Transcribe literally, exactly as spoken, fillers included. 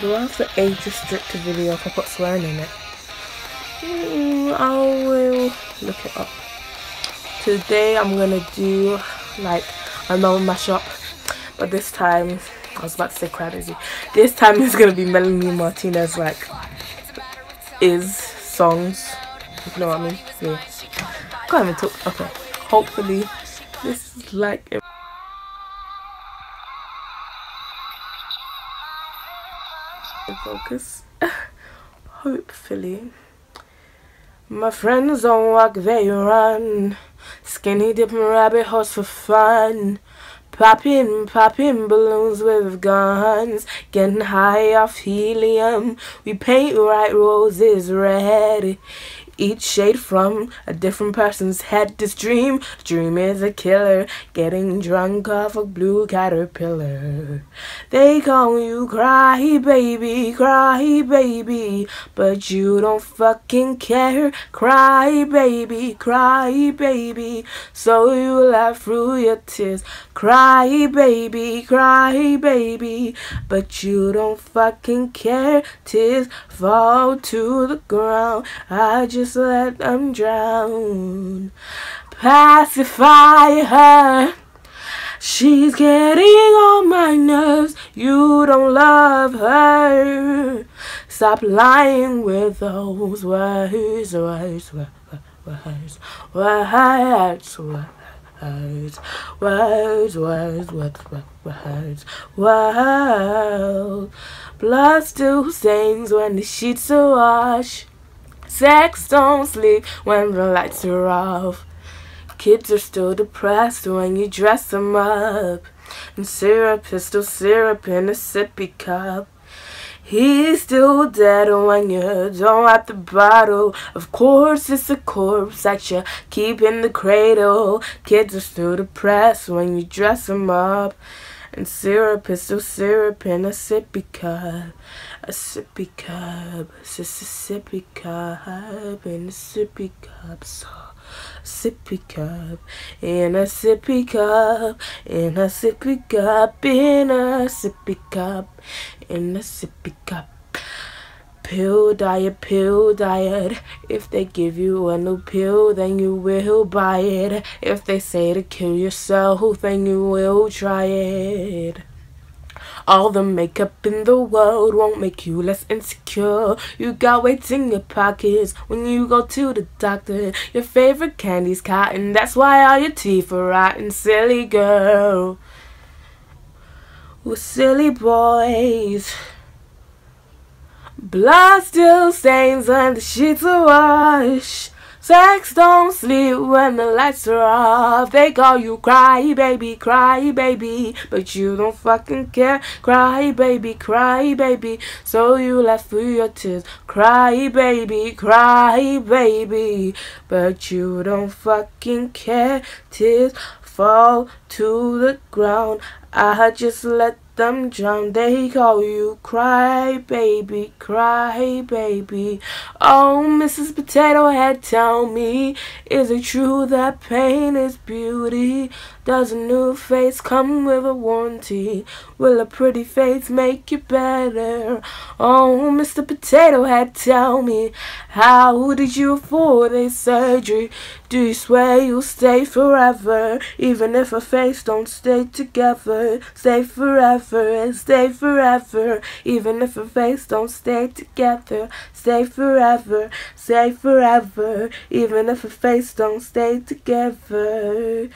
Do I have to age restrict a video if I put swearing in it? Mm, I will look it up. Today I'm gonna do like another mashup, but this time I was about to say crazy. This time it's gonna be Melanie Martinez, like is songs. If you know what I mean? Yeah. Can't even talk. Okay. Hopefully this is like a focus. Hopefully. My friends don't walk, they run. Skinny dipping rabbit holes for fun. Popping, popping balloons with guns. Getting high off helium. We paint white roses red. Each shade from a different person's head. This dream, dream is a killer. Getting drunk off a blue caterpillar. They call you cry baby, cry baby, but you don't fucking care. Cry baby, cry baby, so you laugh through your tears. Cry baby, cry baby, but you don't fucking care. Tears fall to the ground. I just Just let them drown. Pacify her. She's getting on my nerves. You don't love her. Stop lying with those words, words, words, words, words, words, words, words, words, words, words. Blood still stains when the sheets are washed. Sex don't sleep when the lights are off. Kids are still depressed when you dress them up. And syrup is still syrup in a sippy cup. He's still dead when you don't have the bottle. Of course it's a corpse that you keep in the cradle. Kids are still depressed when you dress them up. And syrup is still syrup in a sippy cup. A sippy cup, it's a sippy cup, in a sippy cup, so sippy cup, in a sippy cup, in a sippy cup, in a sippy cup, in a sippy cup. Pill diet, pill diet. If they give you a new pill, then you will buy it. If they say to kill yourself, then you will try it. All the makeup in the world won't make you less insecure. You got weights in your pockets when you go to the doctor. Your favorite candy's cotton, that's why all your teeth are rotten. Silly girl, with silly boys. Blood still stains when the sheets are washed. Sex don't sleep when the lights are off. They call you cry baby, cry baby, but you don't fucking care. Cry baby, cry baby, so you laugh through your tears. Cry baby, cry baby, but you don't fucking care. Tears fall to the ground. I just let them drown. They call you cry baby, cry baby. Oh, Missus Potato Head, tell me, is it true that pain is beauty? Does a new face come with a warranty? Will a pretty face make you better? Oh, Mister Potato Head, tell me, how did you afford a surgery? Do you swear you'll stay forever, even if a face don't stay together? Stay forever and stay forever, even if a face don't stay together. Stay forever, stay forever, even if a face don't stay together.